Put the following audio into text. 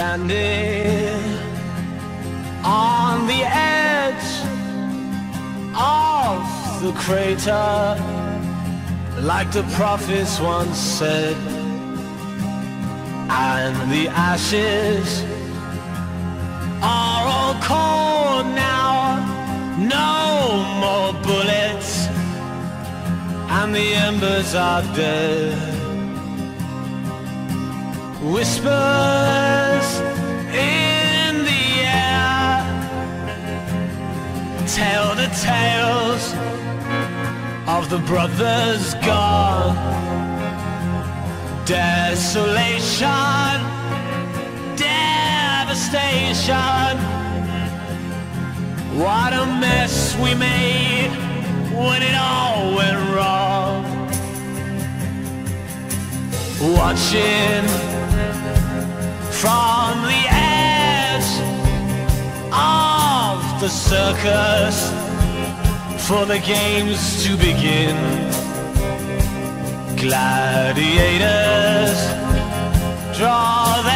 standing on the edge of the crater, like the prophets once said, and the ashes are all cold now, no more bullets, and the embers are dead. Whispers in the air tell the tales of the brothers gone. Desolation, devastation, what a mess we made when it all went wrong. Watching from the edge of the circus for the games to begin. Gladiators draw the